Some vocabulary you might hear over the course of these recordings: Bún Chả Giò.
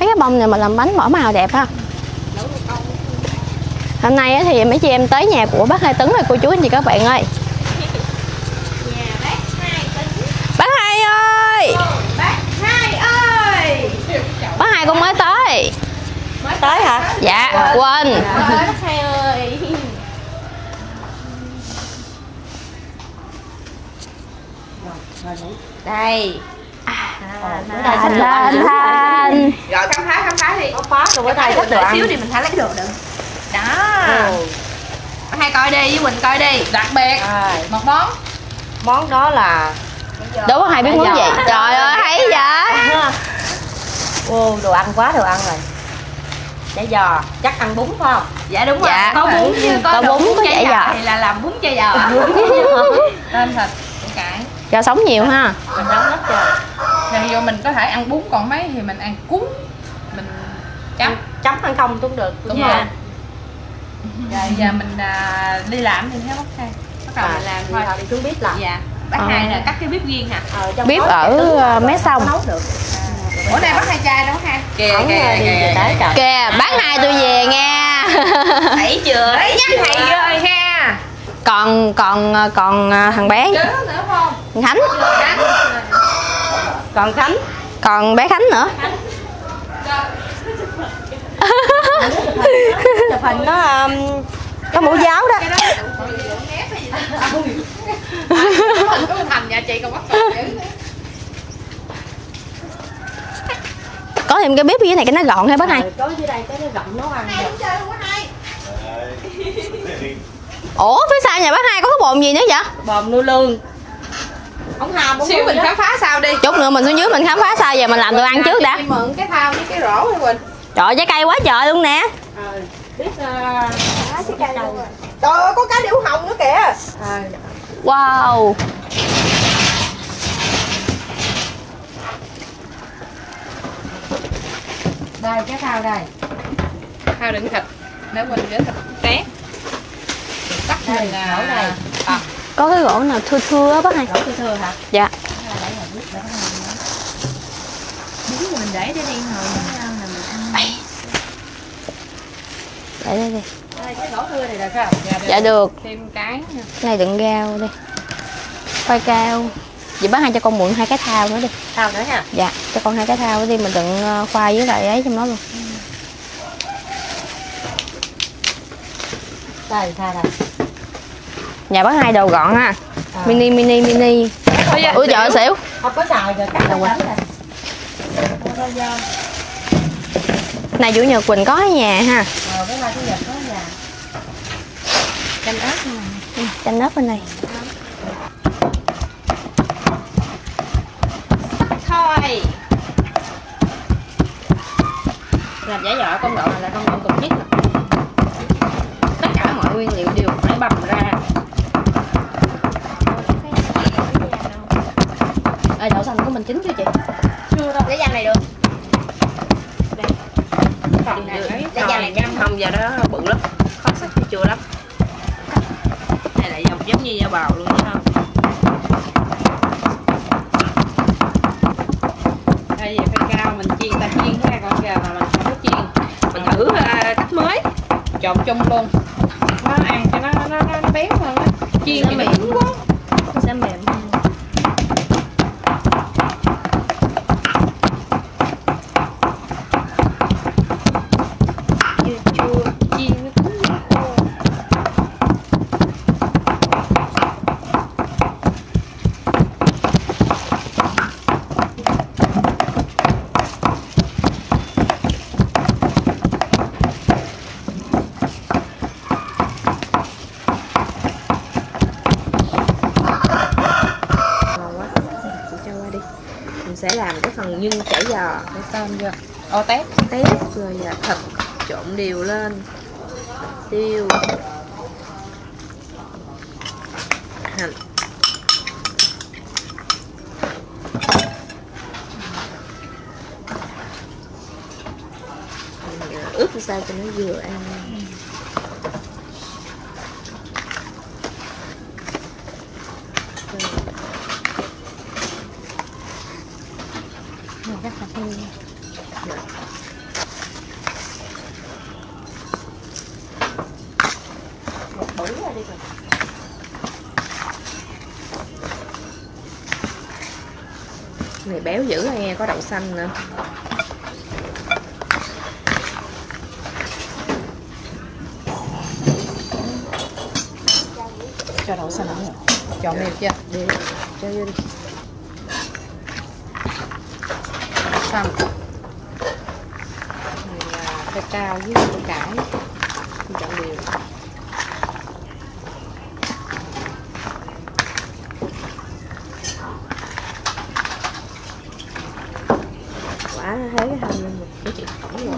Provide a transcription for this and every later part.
Mấy cái bông này mà làm bánh bỏ màu đẹp ha. Hôm nay thì mấy chị em tới nhà của bác Hai Tấn rồi cô chú anh chị các bạn ơi. Nhà bác Hai Tấn. Bác Hai ơi. Bác Hai con mới tới. Mới tới hả? Dạ, quên. Bác Hai ơi. Đây. Lên. Rồi khám phá đi. Có phá rồi bữa nay chắc được xíu thì mình thấy lấy được được. Đó. Bác Hai coi đi với Quỳnh coi đi. Đặc biệt. Một món. Món đó là đúng bác Hai biết món gì. Trời ơi hay vậy. Ô đồ ăn quá đồ ăn rồi. Chả giò chắc ăn bún phải không? Dạ đúng rồi. Dạ. Có bún chứ có bún chả giò thì là làm bún chả giò. Nên thịt cũng cải. Giò sống nhiều ha. Mình nấu hết trời. Rồi vô mình có thể ăn bún còn mấy thì mình ăn cuốn. Mình chấm ăn không cũng được. Đúng rồi. Rồi giờ mình đi làm thì thấy bác Hai bắt đầu mình làm thôi. Thì chú biết là dạ. Bác Hai là cắt cái bếp riêng hả? Bếp ở mé sông. Bữa nay bác Hai trai đó ha. Kìa bác Hai tôi về nghe. Thấy chưa? Thấy nhắc thầy rồi ha. Còn thằng bé nữa không? Khánh. Còn bé Khánh nữa. Chụp hình nó có mũ giáo đó. Có thêm cái bếp dưới này cái nó gọn hay bác Hai? Có dưới đây cái nó gọn nấu ăn. Ủa phía sau nhà bác Hai có cái bồn gì nữa vậy? Bồn nuôi lươn. Xíu mình khám phá sao đi. Chút nữa mình xuống dưới mình khám phá sao. Giờ mình làm đồ ăn trước đã. Mượn cái thau với cái rổ đi Quỳnh. Trời ơi, trái cây quá trời luôn nè. Biết trái cây đâu rồi. Trời ơi, có cá điểu hồng nữa kìa. Wow. Đây, cái thau đây. Thau đựng thịt. Để Quỳnh để thịt té. Tắt mình nấu đây. Có cái gỗ nào thưa á bác Hai. Gỗ thưa hả? Dạ. Đúng mình để đi hồi. Để đây đi. Đây, cái gỗ thưa này được không? Dạ, dạ được. Thêm cái nha. Cái này đựng rau đi. Khoai cao. Vậy bác Hai cho con mượn hai cái thau nữa đi. Thau nữa nha. Dạ, cho con hai cái thau đi mình đựng khoai với lại ấy trong đó luôn. Đây, thau đây. Nhà bác Hai đồ gọn ha. Mini. Ủa trời xỉu. Không có xào giờ cắt đầu bánh rồi. Này chủ nhật Quỳnh có ở nhà ha. Cái này chủ nhật có ở nhà. Chanh ớt này. Ừ, chanh ớt bên này. Thôi. Làm giả giò công đoạn này là công đoạn cực nhất rồi. Tất cả mọi nguyên liệu đều phải bầm ra. Ê đậu xanh của mình chín chưa chị? Chưa đâu. Để dành này được. Không giờ đó bự lắm, khó sắc chưa chua lắm. Này lại dọc giống như da bào luôn chứ không? Đây giờ phải cao mình chiên ta chiên ra con gà mà mình không có chiên, mình thử cách mới, trộn chung luôn. Nó ăn cho nó béo hơn á, chiên cho mềm quá, nó sẽ mềm. Sẽ làm cái phần nhân chả giò để tôm vô ô tép rồi và thịt trộn đều lên, tiêu hành ướp sao cho nó vừa ăn. Rất là vui. béo dữ nghe, có đậu xanh nữa. Cho đậu xanh nữa. Cho miệng chưa? Đi, cho vô đi. Đậu xanh. Rồi cây cao với củ cải. Mình chọn đều. Quả thấy cái hành lên mình của chị khổ rồi.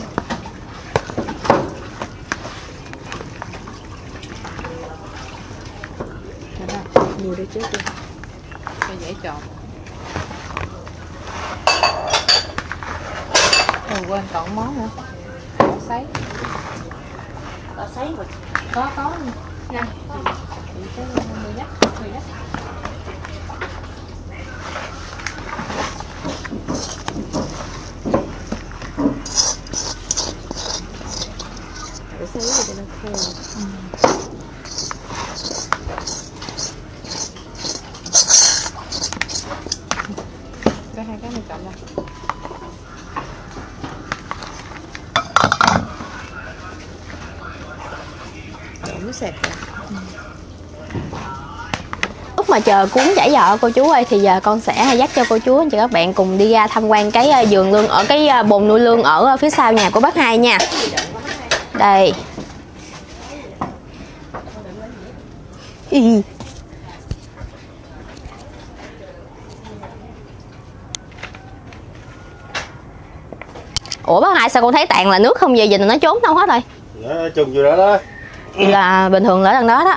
Mua đi trước đi cho dễ chọn. Mình quên chọn món nữa. Có sấy. Có sấy rồi. Có nè. Chị cái người dắt, Để sấy rồi cho nó khô. Hai cái này cộng lại. Đổ sệt rồi. Lúc mà chờ cuốn chả giò cô chú ơi, thì giờ con sẽ dắt cho cô chú anh chị các bạn cùng đi ra tham quan cái vườn lương ở cái bồn nuôi lương ở phía sau nhà của bác Hai nha. Đây. Ủa bác Hai sao con thấy tàn là nước không về dịch là nó trốn đâu hết rồi? Nó chừng vô đó đó. Là bình thường lỡ đằng đó đó.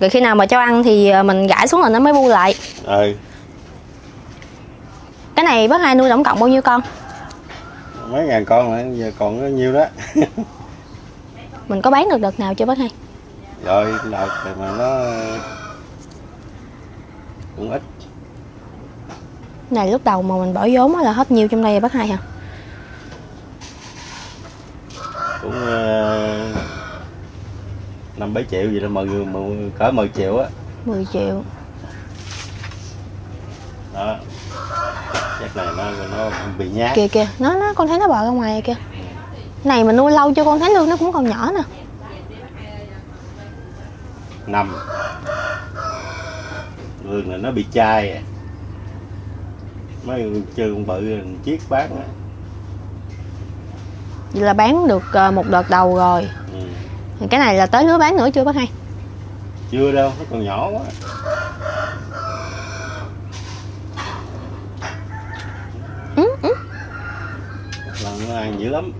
Rồi khi nào mà cho ăn thì mình gãi xuống là nó mới bu lại. Cái này bác Hai nuôi tổng cộng bao nhiêu con? Mấy ngàn con rồi, giờ còn nhiêu đó. Mình có bán được đợt nào chưa bác Hai? Rồi đợt mà nó cũng ít. Này lúc đầu mà mình bỏ vốn là hết nhiêu trong đây rồi bác Hai hả? Cũng 5-7 triệu vậy là cỡ 10 triệu á. 10 triệu. Đó. Chắc này nó bị nhát. Kìa kìa, nó con thấy nó bò ra ngoài kìa. Này mà nuôi lâu cho con thấy lương nó cũng còn nhỏ nè. Lương là nó bị chai à. Mấy chơi con bự chiếc bán á. Vậy là bán được một đợt đầu rồi. Cái này là tới lứa bán nữa chưa bác Hai? Chưa đâu, nó còn nhỏ quá. Nó ăn dữ lắm.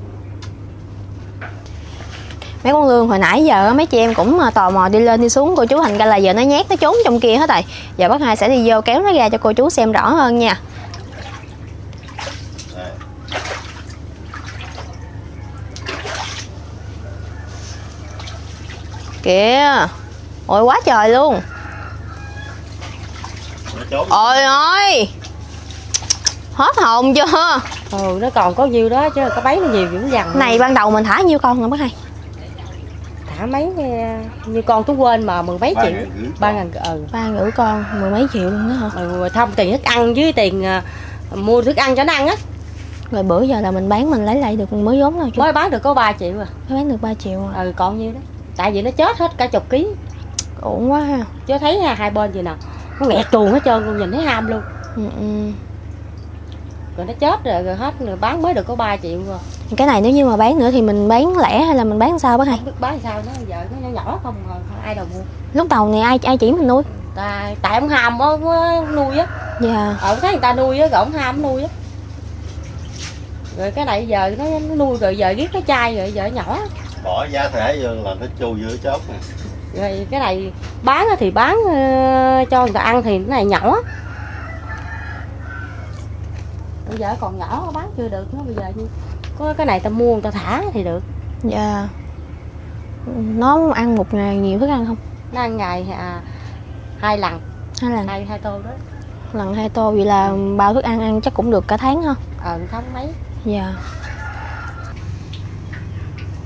Mấy con lương hồi nãy giờ mấy chị em cũng tò mò đi lên đi xuống cô chú, thành ra là giờ nó nhét nó trốn trong kia hết rồi. Giờ bác Hai sẽ đi vô kéo nó ra cho cô chú xem rõ hơn nha. Kìa, ôi quá trời luôn. Ôi ơi, hết hồn chưa? Ừ, nó còn có nhiêu đó chứ, có bấy nó nhiều cũng dằn. Này ban đầu mình thả nhiêu con rồi bác Hai? Thả mấy như con tôi quên mà mười mấy triệu. 3.000 con, mười mấy triệu luôn đó hả? Ừ, không tiền thức ăn với tiền mua thức ăn cho nó ăn á. Rồi bữa giờ là mình bán mình lấy lại được mới vốn đâu chứ. Mới bán được có 3 triệu à. Mới bán được 3 triệu à. Ừ, còn nhiêu đó. Tại vì nó chết hết cả chục ký. Ổn quá ha. Chứ thấy ha, hai bên gì nè, nó nghẹt chuồng hết trơn luôn, nhìn thấy ham luôn. Rồi nó chết rồi, rồi hết rồi, bán mới được có 3 triệu rồi. Cái này nếu như mà bán nữa thì mình bán lẻ hay là mình bán sao bác Hai? Bán sao nó giờ nó nhỏ không, không ai đâu mua. Lúc đầu này ai chỉ mình nuôi? Tại ông ham mới nuôi á. Dạ. Ổng thấy người ta nuôi á, rồi ổng ham nuôi á. Rồi cái này giờ nó nuôi rồi giờ giết cái chai rồi giờ nhỏ. Bỏ giá thể vô là nó chu giữa chốt nè. Rồi cái này bán thì bán cho người ta ăn thì cái này nhỏ. Bây giờ còn nhỏ bán chưa được nó, bây giờ có cái này ta mua người ta thả thì được. Dạ. Nó ăn một ngày nhiều thức ăn không? Nó ăn ngày hai lần. Hai tô đó. Lần 2 tô vậy là bao thức ăn ăn chắc cũng được cả tháng không? Tháng mấy. Dạ.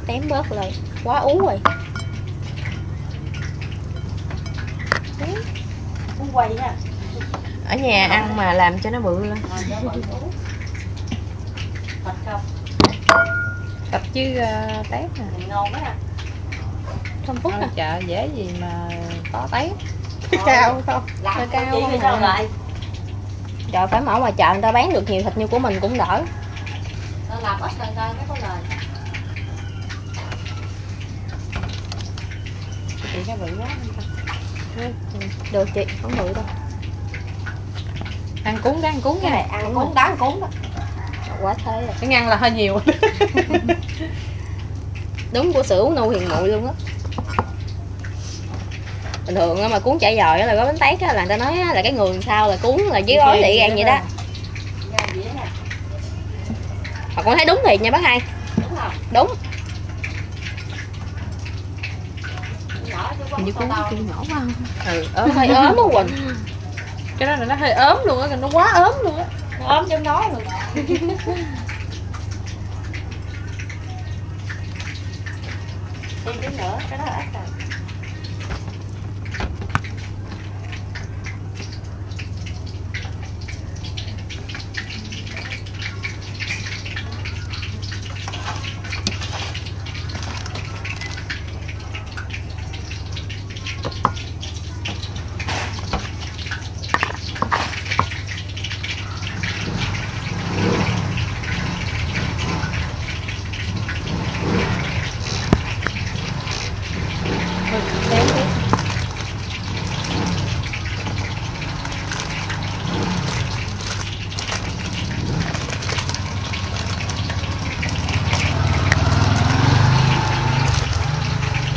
Tém bớt rồi, quá ú rồi. Ú quay nha. Ở nhà ăn mà làm cho nó bự lên. Tập chứ tép nè. Ngon quá à. 5 phút à. Chợ dễ gì mà có tép. Cao không? Nó cao không à. Trời, phải mở ngoài chợ người ta bán được nhiều thịt như của mình cũng đỡ. Nó làm ít lên coi nó có lời. Chị nó bự quá không? Được chị, không bự đâu. Ăn cuốn đó, ăn cuốn cái này, ăn cuốn đó, ăn cuốn đó. Quá thế rồi. Cái ngăn là hơi nhiều. Đúng của sữa uống nu hiền muội luôn á. Bình thường mà cuốn chả giò là gói bánh tét á, là người ta nói là cái người sao là cuốn là dưới gói lị gan vậy đó. Mà con thấy đúng thiệt nha bác hai. Đúng không? Đúng. Hình như cuốn cái kia nhỏ quá không? Ừ, ốm hơi ốm á Quỳnh. Cái đó là nó hơi ốm luôn á, nó quá ốm luôn á. Nó ốm trong đó luôn. Thêm tí nữa, cái đó là ác rồi.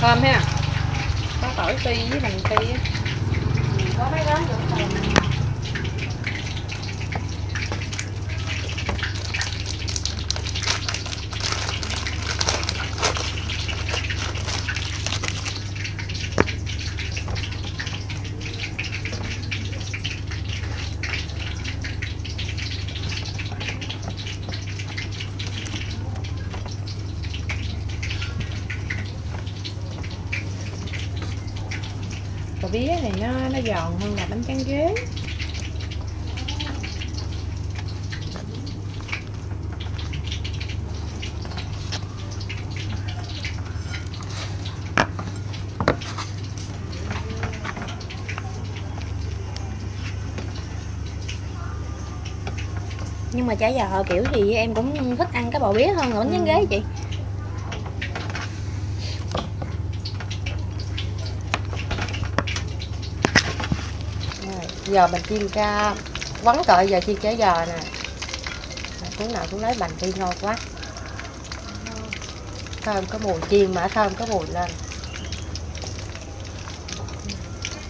Thơm ha, có tỏi ti với hành ti á, có mấy đó được rồi. Bía này nó giòn hơn là bánh tráng ghế. Nhưng mà chả giò kiểu gì em cũng thích ăn cái bò bía hơn là bánh tráng ghế chị. Giờ mình chiên ra quấn cợi, giờ chiên chả giò nè, cuốn nào cũng lấy bành đi ngon quá. Thơm có mùi chiên mà thơm có mùi lên.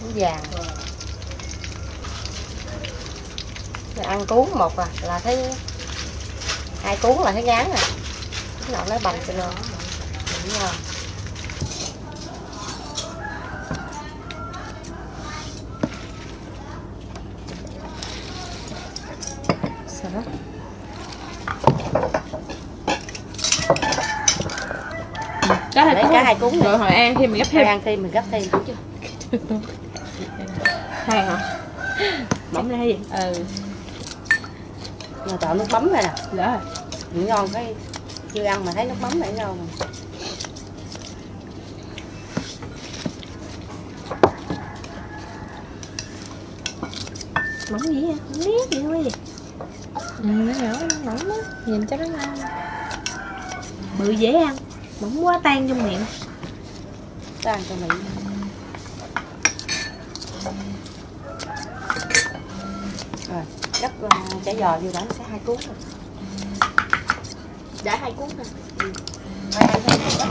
Cuốn vàng. Giờ ăn cuốn một à, là thấy hai cuốn là thấy ngán à. Cuốn nào lấy bành cho nó ngon. Đó là cá hai cuốn rồi, hồi ăn thêm mình gấp thêm. Ăn thêm mình gấp thêm đúng chưa? Hai hả? Bấm ra vậy? Ừ. Mà tạo nước mắm này nè. Dạ. Ngon cái chưa ăn mà thấy nước mắm này ngon. Mắm gì vậy? Không biết gì thôi. Ừ, nó nhỏ, nó mỏng á, nhìn cho nó ngon. Bự dễ ăn, mỏng quá tan trong miệng. Tan trong miệng. Rồi, gấp chả giò vô bản sẽ hai cuốn rồi. Đã hai cuốn rồi. Ừ.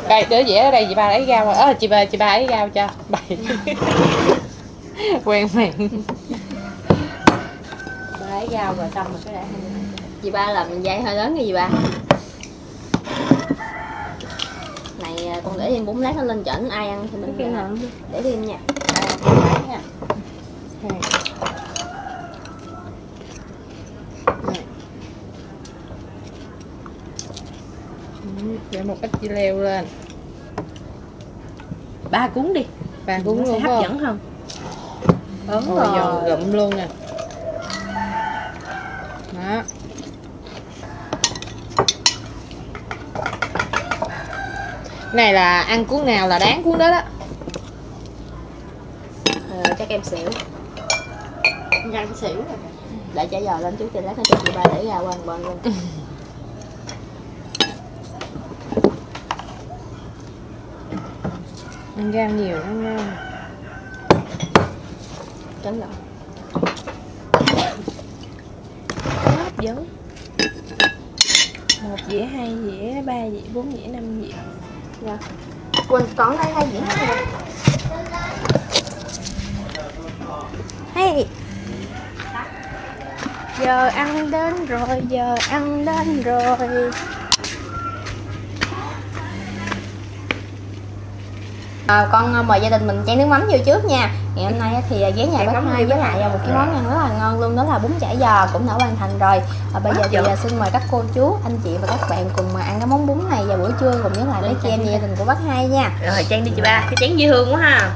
Đây, đứa dĩa ở đây chị ba lấy rau rồi. Chị ba lấy rau cho. Bày. Quen miệng. Lấy rau rồi xong rồi cái để. Dì ba làm dây hơi lớn nha dì ba. Này con để thêm 4 lát nó lên chỉnh, ai ăn thì mình để thêm nha. Để một ít chi leo lên. 3 cuốn đi. 3 cuốn luôn hấp dẫn không? Ớn rồi, gụm luôn nè. Này là ăn cuốn nào là đáng cuốn đó đó. Chắc em xỉu. Ăn xỉu rồi. Để chả giò lên trước thì lát nó cho chị ba để ra qua bên luôn. Ăn gan nhiều lắm. Tránh lộn. Hấp dẫn. 1 dĩa, 2 dĩa, 3 dĩa, 4 dĩa, 5 dĩa. Dạ. Quỳnh còn đây 2 dĩa nữa rồi. Hey. Giờ ăn đến rồi, giờ ăn đến rồi. Con mời gia đình mình chan nước mắm vô trước nha. Ngày hôm nay thì ghé nhà bác Hai với lại một cái món ăn rất là ngon luôn, đó là bún chả giò cũng đã hoàn thành rồi. Bây giờ thì xin mời các cô chú, anh chị và các bạn cùng ăn cái món bún này vào buổi trưa cùng với lại lấy chan gia đình của bác Hai nha. Rồi chan đi chị ba, cái chén dễ thương quá ha.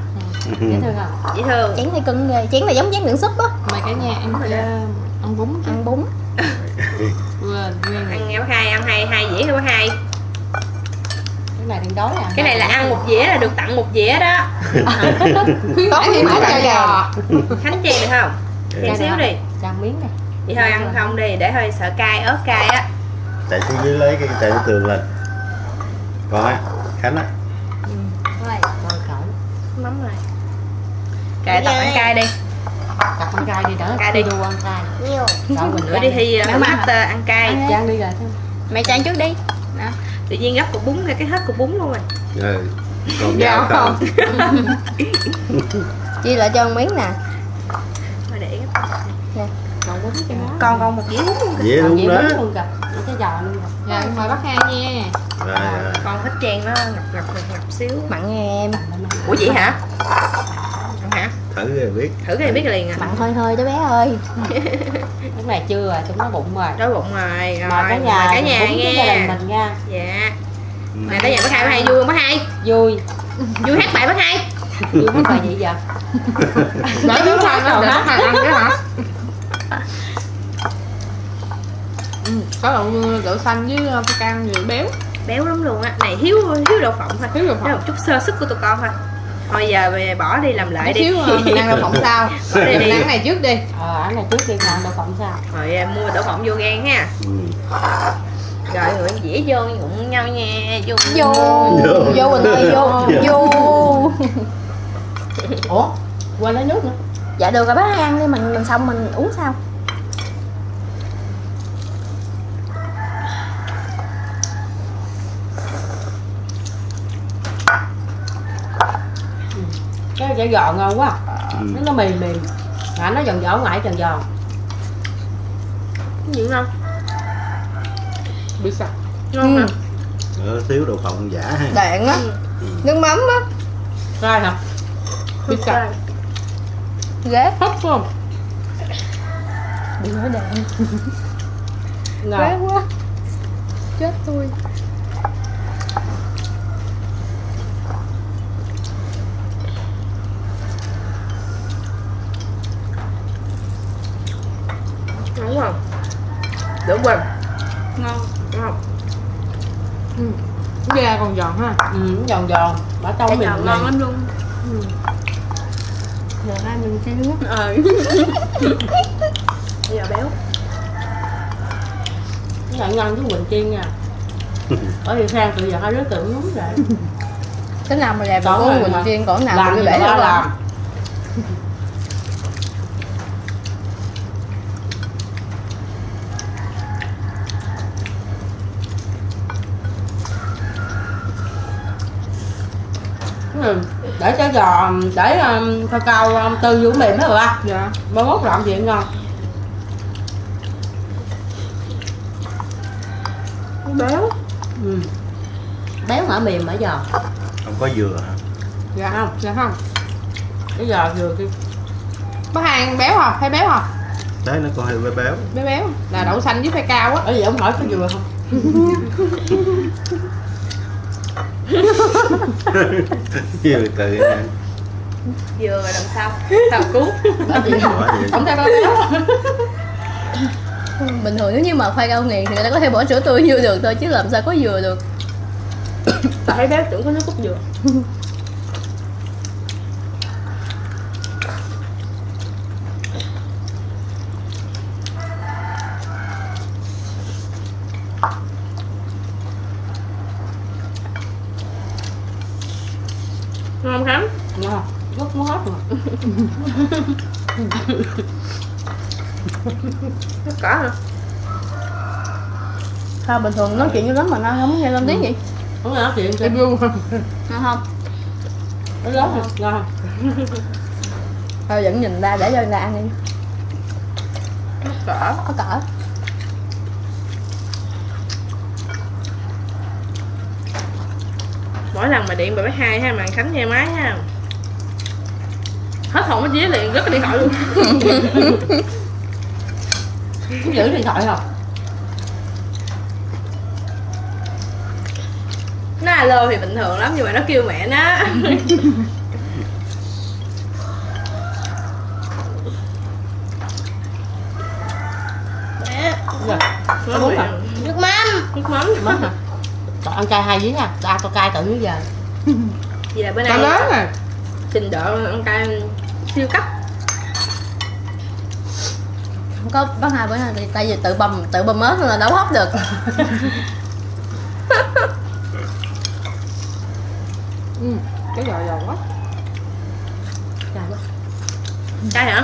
Dễ thương à? Dễ thương. Chén này cưng ghê, chén này giống chén đựng súp á. Mời cả nhà ăn bún, ăn bún. Ăn nghe bác Hai, ăn hai dĩa thôi bác Hai. Này đói à. Cái này là ăn 1 dĩa là được tặng 1 dĩa đó. Tốt thì món chả giò. Khánh chè được không? Chè xíu đi. Làm miếng này. Vậy thôi ăn không đi, để hơi sợ cay, ớt cay á. Tại xuống dưới lấy cái chè tường lên. Còn á, Khánh á. Thôi, rồi cẩn. Mắm này. Cay tập ăn cay đi. Tập ăn cay đi đỡ. Cay đi đồ ăn cay. Nhiều. Bữa đi thi mát ăn cay. Trang đi rồi. Mẹ trang trước đi. Đó. Tự nhiên gấp cục bún ra cái hết cục bún luôn rồi. Ừ. Còn dao không? Chia lại cho miếng nè. Thôi để gấp. Nè, còn bún cho nó. Con một dĩa bún luôn. Dĩa bún đó. Luôn kìa. Dĩa chả giò luôn rồi. Rồi mời bác Hai nha. Rồi. Con thích chèn nó ngập xíu mặn nghe em. Ủa vậy hả? Mặn hả? Thử rồi biết. Thử rồi biết liền à. Mặn hơi hơi đó bé ơi. Lúc này chưa rồi, chúng nó bụng rồi. Đói bụng rồi. Rồi cả nhà, nghe gia đình mình nha. Dạ. Mà cả nhà bác Hai, vui không bác Hai? Vui. Vui hát bài bác Hai. Vui hát bài vậy giờ. Để đứa Hai nó ăn cái hả? Có đậu xanh với phi can gì béo. Béo lắm luôn á. Này thiếu đậu phộng thôi. Thiếu đậu phộng. Một chút sơ sức của tụi con thôi. Thôi giờ mày bỏ đi làm lại đi. Thiếu mình ăn đậu phộng sao? Ăn cái này trước đi. Ăn này trước đi còn đậu phộng sao? Rồi mua đậu phộng vô gan ha. Rồi người dĩa vô nhụm nhau nha. Vô Quỳnh ơi, vô. Ủa? Quên lấy nước nữa. Dạ được rồi bác ăn đi, mình xong mình uống sao? Cái chả giò ngon quá, nó mềm mềm, mà nó giòn giòn ngoại tròn giòn. Cái gì ngon? Bị sặc. Ngon hả? Thiếu đậu phộng giả ha. Đạn á, nước mắm á. Rồi hả? Bị sặc. Ghé hấp không? Bị nói đạn. Ghé quá, chết tôi. Đúng không? Đỡ quên. Ngon. Ngon. Da còn giòn ha. Giòn giòn. Bỏ trong miệng ngon lắm luôn. Giờ hai mình chai nước. Bây giờ béo. Cái này ngon với Quỳnh chiên nha. Bởi vì sao tự giờ hai đứa tưởng đúng rồi. Cái nào mà đẹp của Quỳnh chiên còn nào mà để nó làm. Để chả giò, để cao cao tư vô mềm hết rồi ba. Dạ. Mới mốt làm gì ngon. Béo. Béo mà mềm mà giò. Không có dừa hả? Dạ không, Cái giò dừa kia. Bác Hai ăn béo không? Hay béo không? Đấy nó còn hơi béo. Béo là đậu xanh với phai cao á. Ở vậy ông hỏi có dừa không? Dừa tự ăn. Dừa đằng sau. Sao cuốn. Không sao đâu béo. Bình thường nếu như mà khoai cao nghiền thì người ta có thể bỏ sữa tươi vô được thôi, chứ làm sao có dừa được. Tại thấy béo tưởng có nước cốt dừa. Ngon lắm. Ngon, rất muốn hết rồi. Tất cả hả? Sao bình thường nói chuyện như lắm mà nay không nghe lên tiếng vậy? Không nghe nói chuyện sao? Em không? Nó lớn hả? Ngon. Thôi vẫn nhìn ra để cho người ta ăn đi. Có cỡ. Có cỡ. Mỗi lần mà điện bà bé hai ha, màn Khánh nghe máy ha, hết hồn hết vía liền, rớt cái điện thoại luôn. Có giữ điện thoại không? Nó alo thì bình thường lắm, nhưng mà nó kêu mẹ nó. Mẹ nó bún hả? Nước mắm. Nước mắm. Nước mắm hả? Còn ăn cay hai dĩa nha, ta có cay từ dưới giờ. Vậy là bữa nay lớn rồi. Trình độ ăn cay siêu cấp. Không có bác hai bữa nay tại vì tự bầm ớt là đâu hấp được. Cái giò giòn quá. Cay quá. Cay hả?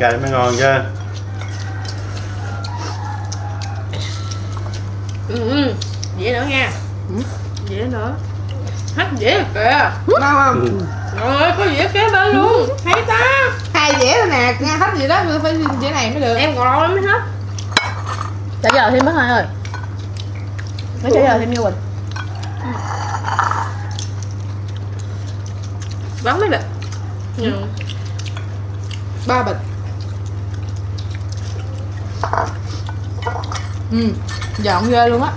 Cay mới ngon chứ. Dĩa nữa nha. Dĩa nữa. Hết dĩa rồi kìa. Ngon không? Trời ơi, có dĩa kế bên luôn. Hay ta. Hai dĩa rồi nè, nghe hết dĩa đó, phải dĩa này mới được. Em còn lâu lắm mới hết. Chả giò thêm bác hai ơi. Nó chả giò thêm như Quỳnh. Bắn mấy bịch. 3 bịch. Giòn ghê luôn á.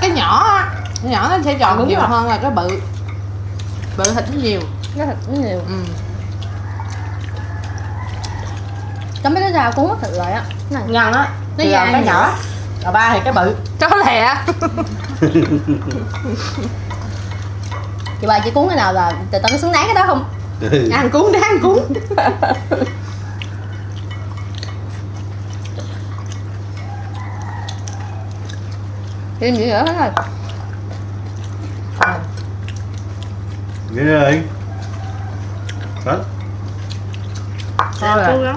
Cái nhỏ á, nhỏ nó sẽ giòn đúng hơn là cái bự. Bự thịt nó nhiều. Cái thịt nó nhiều. Cái mấy cái rau cuốn thịt lại á, ngon á. Nó giòn cái nhỏ. Rồi ba thì cái bự. Chó lẹ. Chị ba chỉ cuốn cái nào là tụi tao có xứng đáng cái đó không? Ăn cuốn đáng cuốn. Thêm dĩa nữa hết rồi. Dĩa nữa đi. Hết. Thôi rồi.